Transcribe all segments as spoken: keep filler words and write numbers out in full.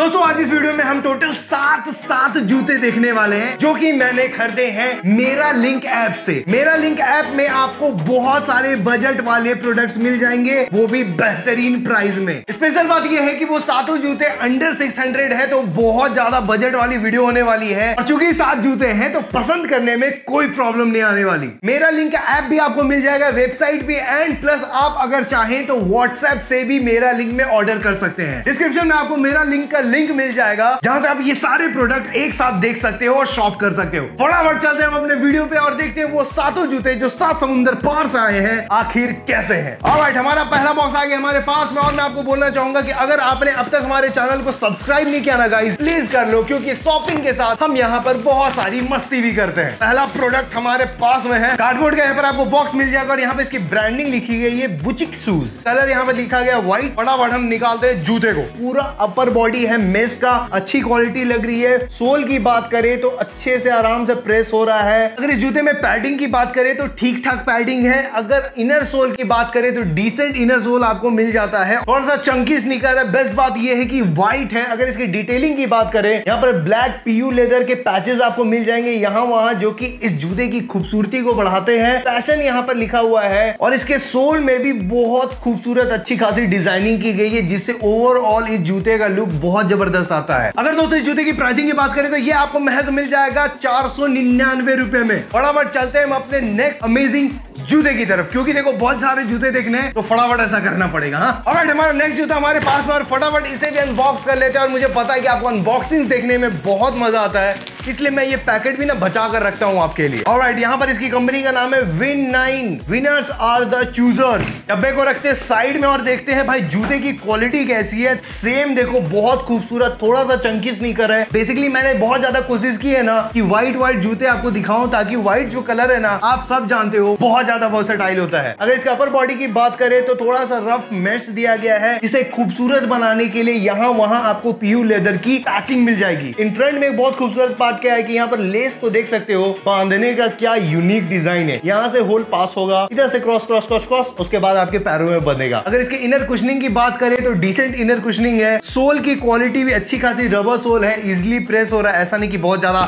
दोस्तों आज इस वीडियो में हम टोटल सात सात जूते देखने वाले हैं जो कि मैंने खरीदे हैं मेरा लिंक ऐप से। मेरा लिंक ऐप में आपको बहुत सारे बजट वाले प्रोडक्ट्स मिल जाएंगे, वो भी बेहतरीन प्राइस में। स्पेशल बात यह है कि वो सातों जूते अंडर छह सौ है, तो बहुत ज्यादा बजट वाली वीडियो होने वाली है। और चूंकि सात जूते हैं तो पसंद करने में कोई प्रॉब्लम नहीं आने वाली। मेरा लिंक ऐप भी आपको मिल जाएगा, वेबसाइट भी, एंड प्लस आप अगर चाहें तो व्हाट्सएप से भी मेरा लिंक में ऑर्डर कर सकते हैं। डिस्क्रिप्शन में आपको मेरा लिंक का लिंक मिल जाएगा जहां से आप ये सारे प्रोडक्ट एक साथ देख सकते हो और शॉप कर सकते हो। फटाफट चलते हैं हम अपने वीडियो पे और देखते हैं वो सातों जूते जो सात समुंदर पार से आए हैं आखिर कैसे हैं। ऑलराइट, हमारा पहला बॉक्स आ गया हमारे पास में। और मैं आपको बोलना चाहूंगा कि अगर आपने अब तक हमारे चैनल को सब्सक्राइब नहीं किया ना गाइस, प्लीज कर लो, क्योंकि शॉपिंग के साथ हम यहाँ पर बहुत सारी मस्ती भी करते हैं। पहला प्रोडक्ट हमारे पास में है, कार्डबोर्ड का यहाँ पर आपको बॉक्स मिल जाएगा और यहाँ पे इसकी ब्रांडिंग लिखी गई है बुचिक शूज, कलर यहाँ पर लिखा गया व्हाइट। फटाफट हम निकालते हैं जूते को। पूरा अपर बॉडी है मेश का, अच्छी क्वालिटी लग रही है। सोल की बात करें तो अच्छे से आराम से प्रेस हो रहा है। अगर इस जूते में पैडिंग की बात करें तो ठीक ठाक पैडिंग है। अगर इनर सोल की बात करें तो डिसेंट इनर सोल आपको मिल जाता है। थोड़ा सा चंकी स्नीकर है। बेस्ट बात यह है कि व्हाइट है। अगर इसकी डिटेलिंग की बात करें यहाँ पर ब्लैक पीयू लेदर के पैचेस आपको मिल जाएंगे यहाँ वहाँ, जो कि इस जूते की खूबसूरती को बढ़ाते हैं। फैशन यहाँ पर लिखा हुआ है और इसके सोल में भी बहुत खूबसूरत अच्छी खासी डिजाइनिंग की गई है, जिससे ओवरऑल इस जूते का लुक बहुत जबरदस्त आता है। अगर दोस्तों इस जूते की प्राइसिंग की बात करें तो ये आपको महज मिल जाएगा चार सौ निन्यानवे रुपए में। फटाफट चलते हैं हम अपने नेक्स्ट अमेजिंग जूते की तरफ, क्योंकि देखो बहुत सारे जूते देखने हैं तो फटाफट ऐसा करना पड़ेगा। ऑलराइट, हमारा नेक्स्ट जूता हमारे पास में और फटाफट इसे भी अनबॉक्स कर लेते हैं। और मुझे पता है कि आपको अनबॉक्सिंग देखने में बहुत मजा आता है, इसलिए मैं ये पैकेट भी ना बचा कर रखता हूँ आपके लिए। ऑलराइट, यहाँ पर इसकी कंपनी का नाम है win nine, winners are the choosers. डब्बे को रखते हैं साइड में और देखते हैं भाई जूते की क्वालिटी कैसी है। सेम देखो, बहुत खूबसूरत, थोड़ा सा चंकी स्नीकर है। बेसिकली मैंने बहुत ज्यादा कोशिश की है ना कि व्हाइट व्हाइट जूते आपको दिखाऊं, ताकि व्हाइट जो कलर है ना, आप सब जानते हो, बहुत ज्यादा वर्सेटाइल होता है। अगर इसका अपर बॉडी की बात करें तो थोड़ा सा रफ मेश दिया गया है। इसे खूबसूरत बनाने के लिए यहाँ वहाँ आपको पीयू लेदर की पैचिंग मिल जाएगी। इन फ्रंट में बहुत खूबसूरत पार्ट क्या है कि यहाँ पर लेस को देख सकते हो, बांधने का क्या यूनिक डिजाइन है। यहाँ से होल पास होगा, इधर से क्रॉस क्रॉस क्रॉस क्रॉस, उसके बाद आपके पैरों में बंधेगा। अगर इसके इनर कुशनिंग की बात करें तो डिसेंट इनर कुशनिंग है। सोल की क्वालिटी भी अच्छी खासी रबर सोल है, इजिली प्रेस हो रहा है, ऐसा नहीं कि बहुत ज्यादा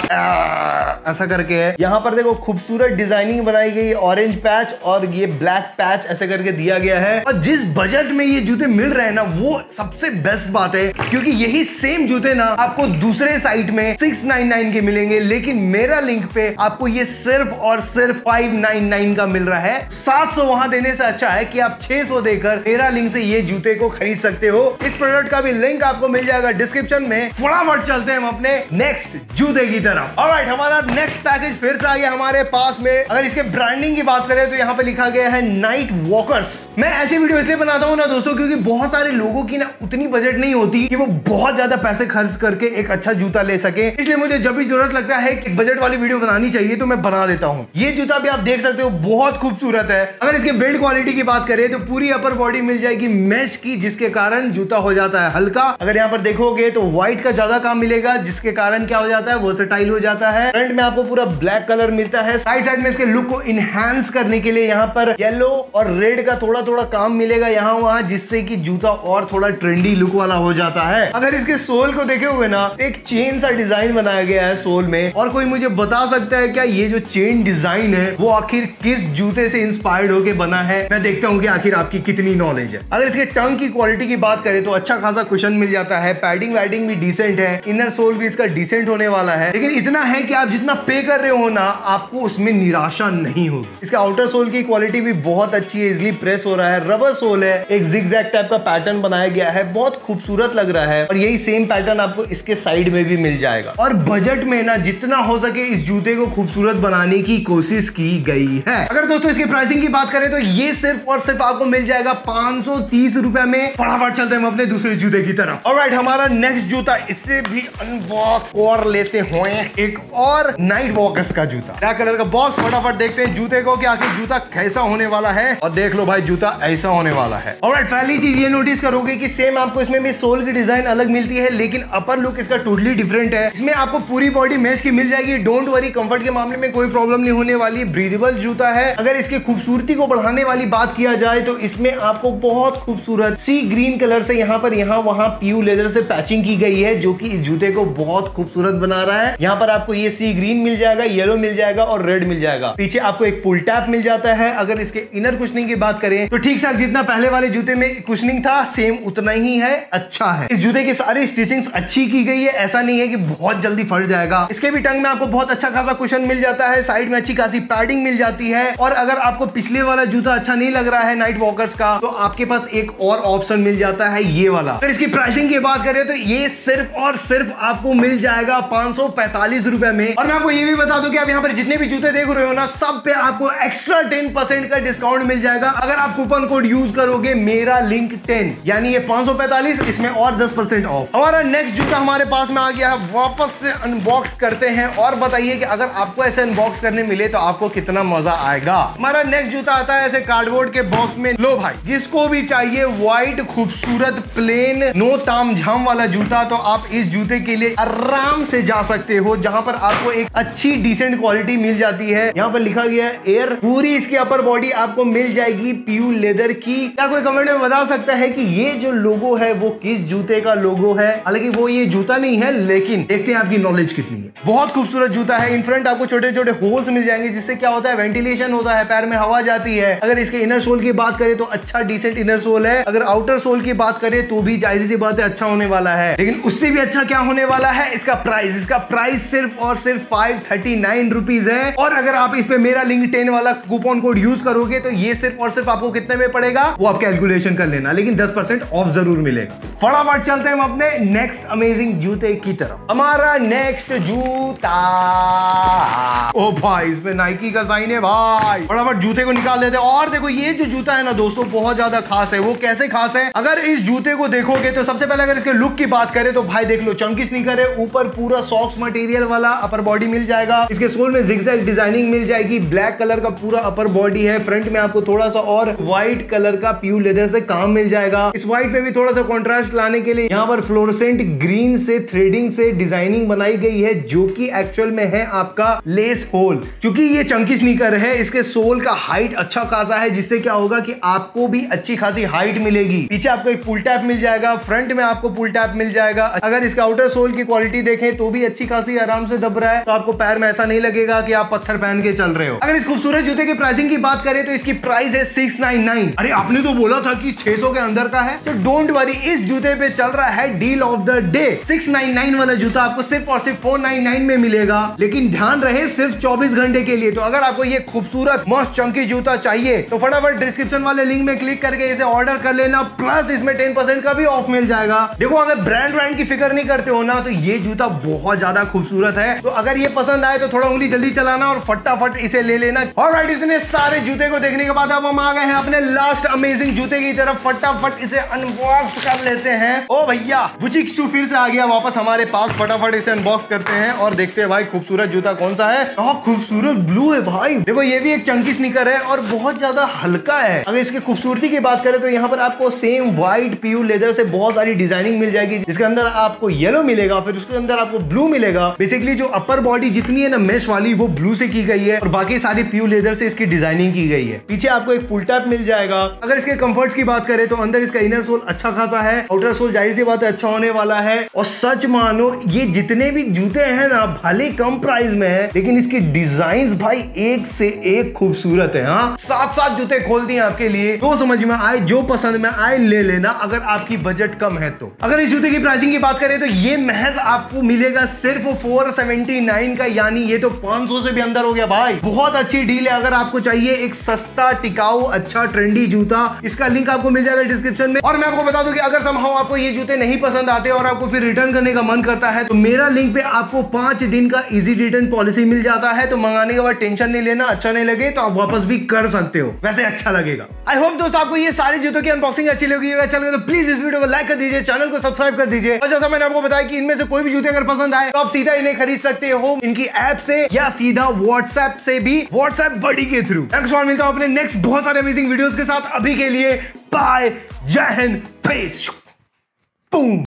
ऐसा करके है। यहाँ पर देखो खूबसूरत डिजाइनिंग बनाई गई, ऑरेंज पैच और ये ब्लैक पैच ऐसे करके दिया गया है। और जिस बजट में ये जूते मिल रहे हैं ना, वो सबसे बेस्ट बात है, क्योंकि यही सेम जूते ना आपको दूसरे साइट में सिक्स नाइन नाइन के मिलेंगे, लेकिन मेरा लिंक पे आपको ये सिर्फ और सिर्फ फाइव नाइन नाइन का मिल रहा है। सात सौ वहां देने से अच्छा है कि आप छह सौ देकर मेरा लिंक से ये जूते को खरीद सकते हो। इस प्रोडक्ट का भी लिंक आपको मिल जाएगा डिस्क्रिप्शन में। फटाफट चलते हैं हम अपने नेक्स्ट जूते की तरफ। ऑलराइट, हमारा नेक्स्ट पैकेज फिर से आ गया हमारे पास में। अगर इसके ब्रांडिंग की बात करें तो यहाँ पे लिखा गया है नाइट वॉकर्स। मैं ऐसी वीडियो इसलिए बनाता हूँ ना दोस्तों, क्योंकि बहुत सारे लोगों की ना उतनी बजट नहीं होती कि वो बहुत ज्यादा पैसे खर्च करके एक अच्छा जूता ले सके। इसलिए मुझे जब भी जरूरत लगता है कि बजट वाली वीडियो बनानी चाहिए तो मैं बना देता हूँ। ये जूता भी आप देख सकते हो, बहुत खूबसूरत है। अगर इसके बिल्ड क्वालिटी की बात करें तो पूरी अपर बॉडी मिल जाएगी मेश की, जिसके कारण जूता हो जाता है हल्का। अगर यहाँ पर देखोगे तो व्हाइट का ज्यादा काम मिलेगा, जिसके कारण क्या हो जाता है, वर्सेटाइल हो जाता है। फ्रंट में आपको पूरा ब्लैक कलर मिलता है। साइड साइड में इसके लुक को इनहैंस करने के लिए यहाँ पर येलो और रेड का थोड़ा थोड़ा काम मिलेगा यहाँ वहाँ, जिससे कि जूता और थोड़ा ट्रेंडी लुक वाला हो जाता है। अगर इसके सोल को देखे हुए ना, एक चेन सा डिजाइन बनाया गया है सोल में। और कोई मुझे बता सकता है क्या ये जो चेन डिजाइन है वो आखिर किस जूते से इंस्पायर्ड होके बना है? मैं देखता हूँ कि आखिर आपकी कितनी नॉलेज है। अगर इसके टंग की क्वालिटी की बात करें तो अच्छा खासा कुशन मिल जाता है, पैडिंग वैडिंग भी डिसेंट है, इनर सोल भी इसका डिसेंट होने वाला है। लेकिन इतना है कि आप जितना पे कर रहे हो ना, आपको उसमें निराशा नहीं होगी। इसका आउटर सोल की क्वालिटी भी बहुत अच्छी है, इजिली प्रेस हो रहा है, रबर सोल है, एक zigzag टाइप का पैटर्न बनाया गया है, बहुत खूबसूरत लग रहा है। और यही सेम पैटर्न आपको इसके साइड में भी मिल जाएगा। और बजट में ना जितना हो सके इस जूते को खूबसूरत बनाने की कोशिश की गई है। अगर दोस्तों इसकी प्राइसिंग की बात करें तो ये सिर्फ और सिर्फ आपको मिल जाएगा पांच सौ तीस रुपए में। फटाफट चलते हैं हम अपने दूसरे जूते की तरफ। ऑलराइट, हमारा नेक्स्ट जूता इसे भी अनबॉक्स और लेते हुए एक और नाइट वॉकर्स का जूता, ब्लैक कलर का बॉक्स। फटाफट देखते हैं जूते को कि आखिर जूता कैसा होने वाला है। और देख लो भाई, जूता ऐसा होने वाला है। ऑलराइट, पहली चीज ये नोटिस करोगे कि सेम आपको इसमें भी सोल की डिजाइन अलग मिलती है, लेकिन अपर लुक इसका टोटली डिफरेंट है। इसमें आपको पूरी बॉडी मैच की मिल जाएगी। डोंट वरी, कंफर्ट के मामले में कोई प्रॉब्लम नहीं होने वाली। ब्रीदेबल जूता है। अगर इसकी खूबसूरती को बढ़ाने वाली बात किया जाए तो इसमें आपको बहुत खूबसूरत सी ग्रीन कलर से यहाँ पर यहाँ वहाँ पीयू लेदर से पैचिंग की गई है जो कि इस जूते को बहुत खूबसूरत बना रहा है। यहाँ पर आपको ये सी ग्रीन मिल जाएगा, येलो मिल जाएगा और रेड मिल जाएगा। पीछे आपको एक पुल टैप मिल जाता है। अगर इसके इनर कुशनिंग की बात करें तो ठीक ठाक जितना पहले वाले जूते में कुशनिंग था सेम उतना ही है, अच्छा है। इस जूते की सारी स्टिचिंग अच्छी की गई है, ऐसा नहीं है कि बहुत जल्दी फट जाएगा। इसके भी टंग में आपको बहुत अच्छा खासा कुशन मिल जाता है, साइड में अच्छी खासी पैडिंग मिल जाती है। और अगर आपको पिछले वाला जूता अच्छा नहीं लग रहा है नाइट वॉकर्स का, तो आपके पास एक और ऑप्शन मिल जाता है, ये वाला। अगर इसकी प्राइसिंग की बात करें तो ये सिर्फ और सिर्फ आपको मिल जाएगा पांच सौ पैंतालीस रुपए में। और मैं आपको ये भी बता दूं कि आप यहाँ पर जितने भी जूते देख रहे हो ना, सब पे आपको एक्स्ट्रा टेन परसेंट का डिस्काउंट मिल जाएगा अगर आप कूपन कोड यूज करोगे मेरा लिंक टेन, यानी ये पांच सौ पैंतालीस, इसमें और दस परसेंट ऑफ। हमारा नेक्स्ट जूता हमारे पास में आ गया है, वापस से अनबॉक्स करते हैं और बताइए कि अगर आपको ऐसे अनबॉक्स करने मिले तो आपको कितना मजा आएगा। हमारा नेक्स्ट जूता आता है ऐसे कार्डबोर्ड के बॉक्स में। लो भाई, जिसको भी चाहिए व्हाइट खूबसूरत प्लेन नो ताम झाम वाला जूता, तो आप इस जूते के लिए आराम से जा सकते हो, जहां पर आपको एक अच्छी डिसेंट क्वालिटी मिल जाती है। यहाँ पर लिखा गया है एयर, पूरी इसकी अपर बॉडी आपको मिल जाएगी प्यू लेदर की। क्या कोई कमेंट में बता सकता है कि ये जो लोगो है वो किस जूते का लोगो है? हालांकि वो ये जूता नहीं है, लेकिन देखते हैं आपकी नॉलेज कितनी है। बहुत खूबसूरत जूता है। इन फ्रंट आपको छोटे छोटे होल्स मिल जाएंगे जिससे क्या होता है, वेंटिलेशन होता है, पैर में हवा जाती है। अगर इसके इनर सोल की बात करें तो अच्छा डिसेंट इनर सोल है। अगर आउटर सोल की बात करें तो भी जाहिर सी बात है अच्छा होने वाला है, लेकिन उससे भी अच्छा क्या होने वाला है इसका प्राइस। इसका प्राइस सिर्फ और सिर्फ फाइव थर्टी नाइन रुपीज है। और अगर आप इस पे मेरा लिंक टेन वाला कूपन कोड यूज करोगे तो ये सिर्फ और सिर्फ आपको कितने में पड़ेगा वो आप कैलकुलेशन कर लेना, लेकिन दस परसेंट ऑफ जरूर मिलेगा। फटाफट चलते हैं हम अपने नेक्स्ट अमेजिंग जूते की तरफ। हमारा नेक्स्ट जूता, ओ भाई इसमें नाइकी का साइन है भाई। फटाफट जूते को निकाल देते हैं। और देखो ये जो जूता है ना दोस्तों, बहुत ज्यादा खास है। वो कैसे खास है, अगर इस जूते को देखोगे तो सबसे पहले अगर इसके लुक की बात करें तो भाई देख लो, चंकी स्नीकर है, ऊपर पूरा सॉक्स मटेरियल वाला अपर बॉडी मिल जाएगा। इसके सोल में जिगजैग डिजाइनिंग मिल जाएगी, ब्लैक कलर का पूरा अपर बॉडी है। फ्रंट में आपको थोड़ा सा और व्हाइट कलर का प्यू लेदर से काम मिल जाएगा। इस व्हाइट पे भी थोड़ा सा कॉन्ट्रास्ट लाने के लिए यहाँ पर फ्लोरसेंट ग्रीन से थ्रेडिंग से डिजाइनिंग बनाई गई है, जो कि एक्चुअल में है आपका लेस होल। क्योंकि ये चंकी स्नीकर है, इसके सोल का हाइट अच्छा खासा है, जिससे क्या होगा कि आपको भी अच्छी खासी हाइट मिलेगी। पीछे आपको एक पुल टैप मिल जाएगा, फ्रंट में आपको पुल टैप मिल जाएगा। अगर इसका आउटर सोल की क्वालिटी देखें तो भी अच्छी खासी आराम से दब रहा है, तो आपको पैर में ऐसा नहीं लगेगा कि आप पत्थर पहन के चल रहे हो। अगर इस खूबसूरत जूते की प्राइसिंग की बात करें तो इसकी प्राइस है सिक्स नाइन नाइन। अरे आपने तो बोला था कि छह सौ के अंदर का है, तो डोंट वरी, इस जूते पे चल रहा है deal of the day. Six nine nine वाला जूता आपको सिर्फ और सिर्फ फोर नाइन नाइन में मिलेगा, लेकिन ध्यान रहे सिर्फ चौबीस घंटे के लिए। तो अगर आपको ये खूबसूरत मस्त चंकी जूता चाहिए तो फटाफट डिस्क्रिप्शन वाले लिंक में क्लिक करके इसे ऑर्डर कर लेना, प्लस इसमें टेन परसेंट का भी ऑफ मिल जाएगा। देखो अगर ब्रांड ब्रांड की फिक्र नहीं करते हो ना तो ये जूता बहुत ज्यादा खूबसूरत है। तो अगर ये पसंद आए तो थोड़ा उंगली जल्दी चलाना और फटाफट इसे ले लेना। ऑलराइट, इतने सारे जूते को देखने के बाद अब हम आ गए हैं अपने लास्ट अमेजिंग जूते की तरफ। फटाफट इसे अनबॉक्स कर लेते हैं। ओ भैया, बुचिक शू फिर से आ गया वापस हमारे पास। फटाफट इसे अनबॉक्स करते हैं और देखते हैं भाई खूबसूरत जूता कौन सा है। तो खूबसूरत ब्लू है भाई। देखो ये भी एक चंकी स्नीकर है और बहुत ज्यादा हल्का है। अगर इसकी खूबसूरती की बात करें तो यहाँ पर आपको सेम व्हाइट प्यू लेदर से बहुत सारी डिजाइनिंग मिल जाएगी, जिसके अंदर आपको येलो मिलेगा, फिर उसके अंदर आपको ब्लू मिलेगा। बेसिकली जो अपर बॉडी जितनी है ना मेश वाली, वो ब्लू से की गई है और बाकी सारी प्यू लेदर से इसकी डिजाइनिंग की गई है। पीछे आपको एक पुल टैप मिल जाएगा। अगर इसके कंफर्ट्स की बात करें तो अंदर इसका इनर सोल अच्छा खासा है, आउटर सोल जाहिर सी बात है अच्छा होने वाला है। और सच मानो ये जितने भी जूते हैं ना, भले कम प्राइस में है, लेकिन इसकी डिजाइन भाई एक से एक खूबसूरत है। हाँ, सात सात जूते खोल दिए आपके लिए, जो समझ में आए, जो पसंद में आए ले लेना, अगर आपकी बजट कम है तो। अगर इस जूते की प्राइसिंग की बात करें तो ये महज आपको मिलेगा सिर्फ फोर सेवेंटी नाइन का, यानी ये तो पांच सौ से भी अंदर हो गया भाई। बहुत अच्छी डील है। अगर आपको चाहिए एक सस्ता, टिकाऊ, अच्छा, ट्रेंडी जूता, इसका लिंक आपको मिल जाएगा डिस्क्रिप्शन में। और मैं आपको बता दूं कि अगर समहाउ आपको ये जूते नहीं पसंद आते और आपको फिर रिटर्न करने का मन करता है तो मेरा लिंक पे आपको पांच दिन का इजी रिटर्न पॉलिसी मिल जाता है। तो मंगाने के बाद टेंशन नहीं लेना, अच्छा नहीं लगे तो आप वापस भी कर सकते हो, वैसे अच्छा लगेगा। आई होप दोस्तों आपको ये सारे जूतों की अनबॉक्सिंग अच्छी लगी। अच्छा लगे तो प्लीज इस वीडियो को लाइक कर दीजिए, चैनल को सब्सक्राइब कर दीजिए। और जैसा मैंने आपको बताया कि इनमें से कोई भी जूते अगर पसंद आए तो आप सीधा इन्हें खरीद सकते हो इनकी ऐप से या सीधा व्हाट्सएप से भी, व्हाट्सएप बड़ी के थ्रू। नेक्स्ट वन मिलता हूं अपने नेक्स्ट बहुत सारे अमेजिंग वीडियोस के साथ। अभी के लिए बाय, जय हिंद, पीस, बूम।